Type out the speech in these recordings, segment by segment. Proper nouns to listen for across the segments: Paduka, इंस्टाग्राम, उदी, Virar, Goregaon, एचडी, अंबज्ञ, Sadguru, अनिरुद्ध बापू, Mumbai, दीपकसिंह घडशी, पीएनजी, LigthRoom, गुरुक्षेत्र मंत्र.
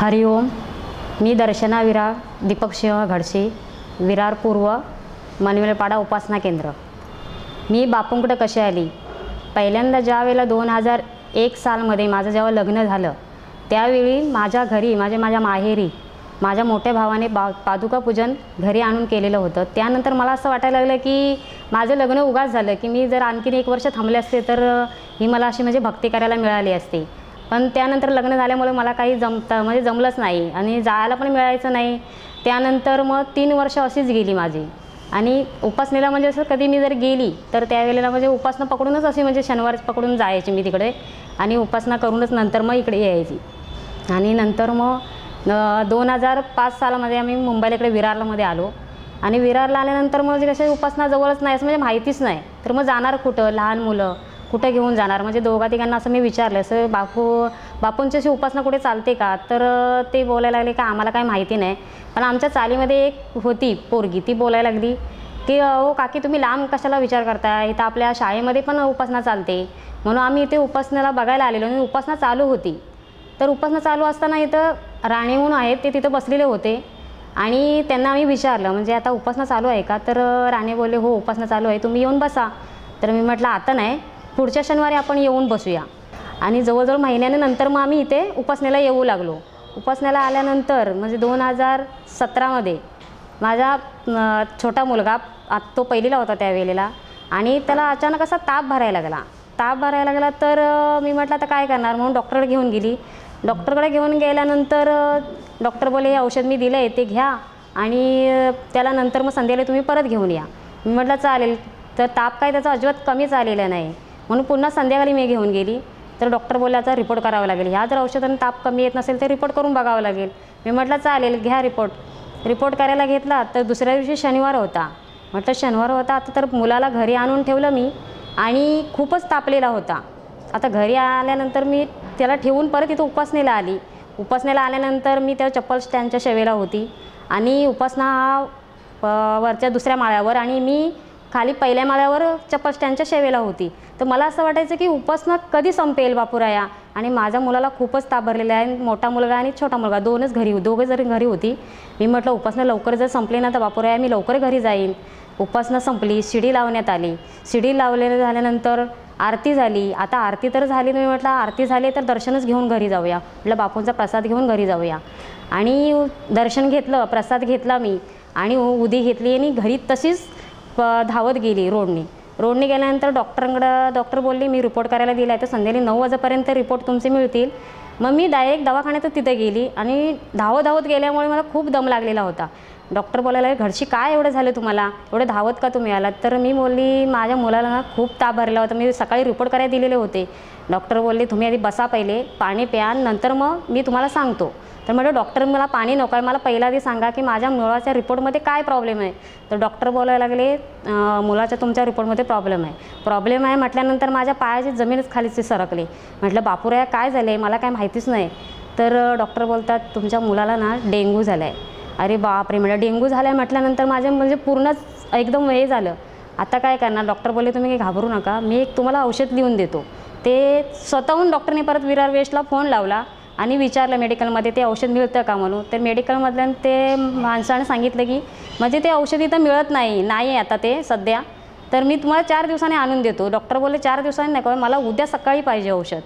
हरिओम. मी दर्शना विरार दीपकसिंह घडशी, विरार पूर्व मनाविलपाडा उपासना केंद्र. मी बापूंकडे कशी आली? पहिल्यांदा ज्या वेळेला 2001 सालमध्ये माझं जेव्हा लग्न झालं त्यावेळी माझ्या घरी माझ्या माहेरी माझ्या मोठ्या भावाने पादुका पूजन घरी आणून केलेलं होतं. त्यानंतर मला असं वाटायला लागलं की माझं लग्न उगाच झालं, की मी जर आणखीन एक वर्ष थांबले असते तर ही मला अशी म्हणजे भक्ती करायला मिळाली असती. पण त्यानंतर लग्न झाल्यामुळे मला काही जमलंच नाही आणि जायला पण मिळायचं नाही. त्यानंतर मग 3 वर्ष अशीच गेली माझी. आणि उपासनेला म्हणजे असं कधी मी जर गेली तर त्यावेळेला म्हणजे उपासना पकडूनच अशी म्हणजे शनिवार पकडून जायची मी तिकडे आणि उपासना करूनच नंतर मग इकडे यायची. आणि नंतर मग 2005 सालामध्ये आम्ही मुंबईला इकडे विरारलामध्ये आलो. आणि विरारला आल्यानंतर मग जे कसे उपासना जवळच नाही असं म्हणजे माहितीच नाही, तर मग जाणार कुठं? लहान मुलं कुठे घेऊन जाणार? म्हणजे दोघा तिघांना असं मी विचारलं, असं बापूंची अशी उपासना कुठे चालते का? तर ते बोलायला लागले का आम्हाला काय माहिती नाही. पण आमच्या चालीमध्ये एक होती पोरगी, ती बोलायला लागली की हो काकी, तुम्ही लांब कशाला विचार करता, इथं आपल्या शाळेमध्ये पण उपासना चालते. म्हणून आम्ही इथे उपासनाला बघायला आलेलो आणि उपासना चालू होती. तर उपासना चालू असताना इथं राणे म्हणून आहेत, ते तिथं बसलेले होते आणि त्यांना आम्ही विचारलं म्हणजे आता उपासना चालू आहे का? तर राणे बोलले हो उपासना चालू आहे, तुम्ही येऊन बसा. तर मी म्हटलं आता नाही, पुढच्या शनिवारी आपण येऊन बसूया. आणि जवळजवळ महिन्यानंतर मग आम्ही इथे उपासनेला येऊ लागलो. उपासनेला आल्यानंतर म्हणजे 2017मध्ये माझा छोटा मुलगा, तो पहिलीला होता त्यावेळेला, आणि त्याला अचानक असा ताप भरायला लागला. तर मी म्हटलं आता काय करणार, म्हणून डॉक्टरकडे घेऊन गेली. डॉक्टरकडे घेऊन गेल्यानंतर डॉक्टर बोलले हे औषध मी दिलं आहे ते घ्या आणि त्याला नंतर मग संध्याकाळी तुम्ही परत घेऊन या. मी म्हटलं चालेल. तर ताप काय त्याचा अजिबात कमी झालेला नाही, म्हणून पुन्हा संध्याकाळी मी घेऊन गेली. तर डॉक्टर बोलला आता रिपोर्ट करावा लागेल, ह्या जर औषधाने ताप कमी येत नसेल तर रिपोर्ट करून बघावं लागेल. मी म्हटलं चालेल घ्या रिपोर्ट. रिपोर्ट करायला घेतला तर दुसऱ्या दिवशी शनिवार होता. म्हटलं शनिवार होता आता, तर मुलाला घरी आणून ठेवलं मी आणि खूपच तापलेला होता. आता घरी आल्यानंतर मी त्याला ठेवून परत इथं उपासनेला आली. उपासनेला आल्यानंतर मी त्या चप्पल स्टँडच्या शेवेला होती आणि उपासना हा वरच्या दुसऱ्या माळ्यावर आणि मी खाली पहिल्या माळ्यावर चप्पल स्टँडच्या शेवेला होती. तर मला असं वाटायचं की उपासना कधी संपेल बापूराया. आणि माझ्या मुलाला खूपच ताप भरलेला आहे, मोठा मुलगा आणि छोटा मुलगा दोघे जरी घरी होती. मी म्हटलं उपासना लवकर जर संपली ना तर बापूराया मी लवकर घरी जाईन. उपासना संपली, शिडी लावण्यात आली. शिडी लावलेली झाल्यानंतर आरती झाली. आता आरती तर झाली, मी म्हटलं आरती झाली तर दर्शनच घेऊन घरी जाऊया, म्हटलं बापूंचा प्रसाद घेऊन घरी जाऊया. आणि दर्शन घेतलं, प्रसाद घेतला मी आणि उदी घेतली आणि घरी तशीच धावत गेली रोडने गेल्यानंतर डॉक्टर बोलले मी रिपोर्ट करायला दिला आहे तर संध्याकाळी 9 वाजेपर्यंत रिपोर्ट तुमचे मिळतील. मग मी डायरेक्ट दवाखान्यात तिथे गेली आणि धावत गेल्यामुळे मला खूप दम लागलेला होता. डॉक्टर बोलायला घरची काय एवढं झालं तुम्हाला, एवढं धावत का तुम्ही आलात? तर मी बोलली माझ्या मुलाला ना खूप ताप भरला होता, मी सकाळी रिपोर्ट करायला दिलेले होते. डॉक्टर बोलले तुम्ही आधी बसा, पहिले पाणी प्या, नंतर मग मी तुम्हाला सांगतो. तर म्हटलं डॉक्टर मला पाणी नको आहे, मला पहिला आधी सांगा की माझ्या मुलाच्या रिपोर्टमध्ये काय प्रॉब्लेम आहे. तर डॉक्टर बोलायला लागले मुलाच्या तुमच्या रिपोर्टमध्ये प्रॉब्लेम आहे म्हटल्यानंतर माझ्या पायाची जमीनच खालीच सरकली. म्हटलं बापूराया काय झालं आहे, मला काय माहितीच नाही. तर डॉक्टर बोलतात तुमच्या मुलाला ना डेंग्यू झाला आहे. अरे बापरे, म्हटलं डेंग्यू झाला आहे म्हटल्यानंतर माझ्या म्हणजे पूर्णच एकदम हे झालं. आता काय करणार? डॉक्टर बोलले तुम्ही काही घाबरू नका, मी एक तुम्हाला औषध लिहून देतो. ते स्वतःहून डॉक्टरने परत विरार वेस्टला फोन लावला आणि विचारलं मेडिकलमध्ये ते औषध मिळतं का म्हणून. तर मेडिकलमधल्या ते माणसाने सांगितलं की म्हणजे ते औषध इथं मिळत नाही आता ते सध्या, तर मी तुम्हाला 4 दिवसांनी आणून देतो. डॉक्टर बोलले 4 दिवसांनी नाही, मला उद्या सकाळी पाहिजे औषध.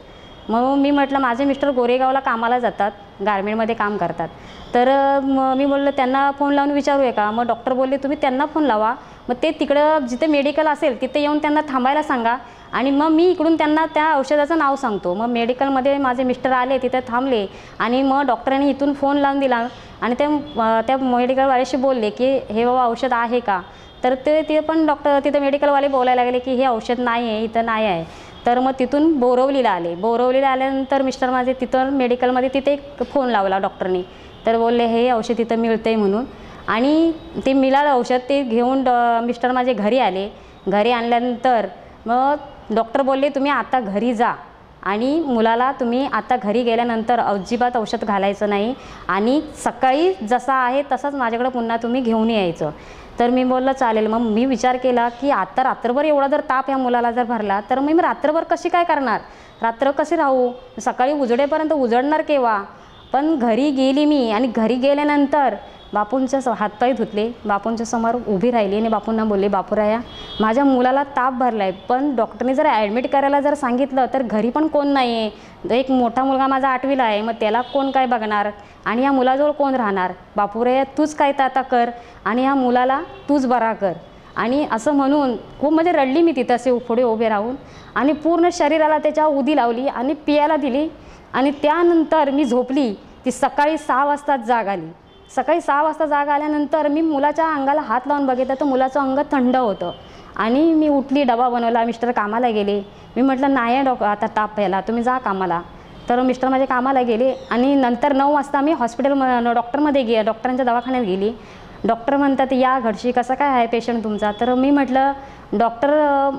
मग मी म्हटलं माझे मिस्टर गोरेगावला कामाला जातात, गारमेंटमध्ये काम करतात. तर मग मी बोललं त्यांना फोन लावून विचारूया का? मग डॉक्टर बोलले तुम्ही त्यांना फोन लावा, मग ते तिकडं जिथे मेडिकल असेल तिथे येऊन त्यांना थांबायला सांगा आणि मग मी इकडून त्यांना त्या औषधाचं नाव सांगतो. मग मेडिकलमध्ये माझे मिस्टर आले, तिथे थांबले आणि मग डॉक्टरांनी इथून फोन लावून दिला आणि त्या मेडिकलवाल्याशी बोलले की हे बाबा औषध आहे का? तर ते पण डॉक्टर तिथे मेडिकलवाले बोलायला लागले की हे औषध नाही आहे, इथं नाही आहे. तर मग तिथून बोरवलीला आल्यानंतर मिस्टर माझे तिथं मेडिकलमध्ये तिथे एक फोन लावला डॉक्टरनी. तर बोलले हे औषध इथं मिळते म्हणून. आणि ते मिळालं औषध, ते घेऊन मिस्टर माझे घरी आले. घरी आणल्यानंतर मग डॉक्टर बोलले तुम्ही आता घरी जा आणि मुलाला तुम्ही आता घरी गेल्यानंतर अजिबात औषध घालायचं नाही आणि सकाळी जसा आहे तसाच माझ्याकडे पुन्हा तुम्ही घेऊन यायचं. तर मी बोललं चालेल. मग मी विचार केला की आता रात्रभर एवढा जर ताप ह्या मुलाला जर भरला तर मी रात्रभर कशी काय करणार, रात्र कशी राहू, सकाळी उजडेपर्यंत उजडणार केव्हा? पण घरी गेली मी आणि घरी गेल्यानंतर बापूंच्या हातपाय धुतले, बापूंच्या समोर उभी राहिली आणि बापूंना बोलले, बापूराया माझ्या मुलाला ताप भरलाय पण डॉक्टरने जर ॲडमिट करायला जर सांगितलं तर घरी पण कोण नाही आहे, एक मोठा मुलगा माझा 8वीला आहे, मग त्याला कोण काय बघणार आणि या मुलाजवळ कोण राहणार, बापूराया तूच काय आता कर आणि या मुलाला तूच बरा कर. आणि असं म्हणून खूप म्हणजे रडली मी तिथं असे पुढे उभे राहून आणि पूर्ण शरीराला त्याच्या उदी लावली आणि पियाला दिली आणि त्यानंतर मी झोपली. ती सकाळी 6 वाजता जाग आली. सकाळी 6 वाजता जाग आल्यानंतर मी मुलाच्या अंगाला हात लावून बघितलं तर मुलाचं अंग थंड होतं आणि मी उठली, डबा बनवला, मिस्टर कामाला गेले. मी म्हटलं नाही डॉक्टर आता ताप यायला, तुम्ही जा कामाला. तर मिस्टर माझे कामाला गेले आणि नंतर 9 वाजता मी हॉस्पिटल डॉक्टरमध्ये डॉक्टरांच्या दवाखान्यात गेली. डॉक्टर म्हणतात या घडशी कसं काय आहे पेशंट तुमचा. तर मी म्हटलं डॉक्टर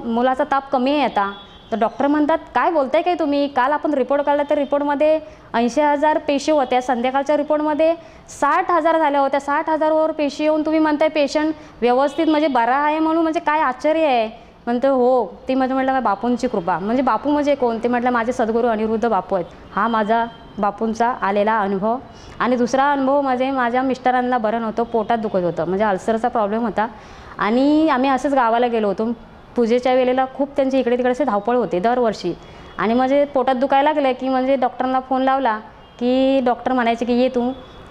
मुलाचा ताप कमी आहे आता. तर डॉक्टर म्हणतात काय बोलताय काय तुम्ही, काल आपण रिपोर्ट काढला तर रिपोर्टमध्ये 80,000 पेशी होत्या, संध्याकाळच्या रिपोर्टमध्ये 60,000 झाल्या होत्या, 60,000वर पेशी येऊन तुम्ही म्हणताय पेशंट व्यवस्थित म्हणजे बरा आहे म्हणून, म्हणजे काय आश्चर्य आहे. म्हणतो हो, ते माझं म्हटलं बापूंची कृपा. म्हणजे बापू म्हणजे कोण, ते म्हटलं माझे सद्गुरू अनिरुद्ध बापू आहेत. हा माझा बापूंचा आलेला अनुभव. आणि दुसरा अनुभव म्हणजे माझ्या मिस्टरांना बरं नव्हतं, पोटात दुखत होतं, म्हणजे अल्सरचा प्रॉब्लेम होता आणि आम्ही असंच गावाला गेलो होतो. पूजेच्या वेळेला खूप त्यांची इकडे तिकडे असे धावपळ होते दरवर्षी आणि म्हणजे पोटात दुखायला लागलं की म्हणजे डॉक्टरांना फोन लावला की डॉक्टर म्हणायचे की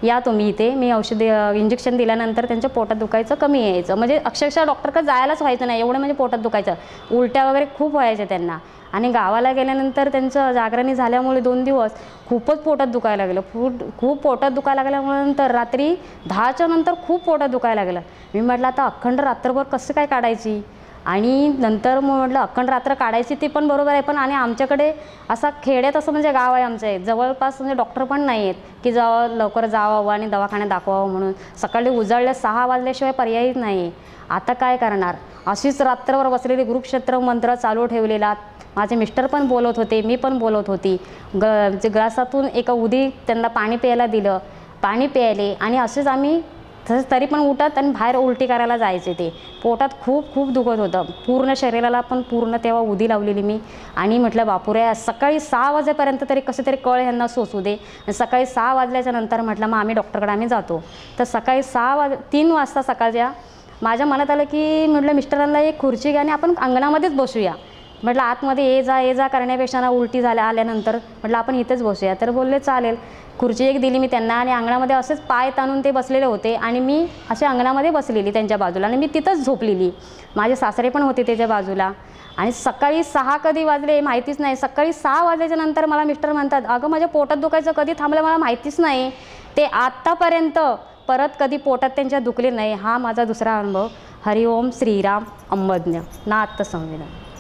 या तुम्ही इथे, मी औषध इंजेक्शन दिल्यानंतर त्यांच्या पोटात दुखायचं कमी यायचं. म्हणजे अक्षरशः डॉक्टरकडे जायलाच व्हायचं नाही एवढं, म्हणजे पोटात दुखायचं, उलट्या वगैरे खूप व्हायच्या त्यांना. आणि गावाला गेल्यानंतर त्यांचं जागरणी झाल्यामुळे 2 दिवस खूपच पोटात दुखायला लागलं. खूप पोटात दुखायला लागल्यामुळे रात्री 10च्या नंतर खूप पोटात दुखायला लागलं. मी म्हटलं आता अखंड रात्रभर कसं काय काढायची. आणि नंतर मग म्हटलं अखंड रात्र काढायची ते पण बरोबर आहे पण आणि आमच्याकडे असा खेड्यात असं म्हणजे गाव आहे आमचं, जवळपास म्हणजे डॉक्टर पण नाही आहेत की जावं लवकर जावावं आणि दवाखान्यात दाखवावं म्हणून. सकाळी उजाडल्या 6 वाजल्याशिवाय पर्यायच नाही. आता काय करणार, अशीच रात्रभर बसलेली गुरुक्षेत्र मंत्र चालू ठेवलेला. माझे मिस्टर पण बोलत होते, मी पण बोलत होती. ग्लासातून एका उदी त्यांना पाणी प्यायला दिलं, पाणी प्यायले आणि असेच आम्ही तसंच तरी पण उठत आणि बाहेर उलटी करायला जायचे. ते पोटात खूप खूप दुखत होतं, पूर्ण शरीराला पण पूर्ण तेव्हा उदी लावलेली मी. आणि म्हटलं बापूरे सकाळी 6 वाजेपर्यंत तरी कसं तरी कळ यांना सोसू दे. सकाळी 6 वाजल्याच्या नंतर म्हटलं मग आम्ही डॉक्टरकडे आम्ही जातो. तर सकाळी 3 वाजता सकाळच्या माझ्या मनात आलं की म्हटलं मिस्टरांना एक खुर्ची घ्या आणि आपण अंगणामध्येच बसूया. म्हटलं आतमध्ये ये जा करण्यापेक्षा ना उलटी आल्यानंतर म्हटलं आपण इथेच बसूया. तर बोलले चालेल. खुर्ची एक दिली मी त्यांना आणि अंगणामध्ये असेच पाय ताणून ते बसलेले होते आणि मी असे अंगणामध्ये बसलेली त्यांच्या बाजूला आणि मी तिथंच झोपलेली. माझे सासरे पण होते त्याच्या बाजूला. आणि सकाळी 6 कधी वाजले माहितीच नाही. सकाळी 6 वाजल्याच्या नंतर मला मिस्टर म्हणतात अगं माझ्या पोटात दुखायचं कधी थांबलं मला माहितीच नाही, ते आत्तापर्यंत परत कधी पोटात त्यांच्या दुखले नाही. हा माझा दुसरा अनुभव. हरिओम श्रीराम अंबज्ञ ना आत्ता संवेदन.